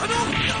Round 3, fight!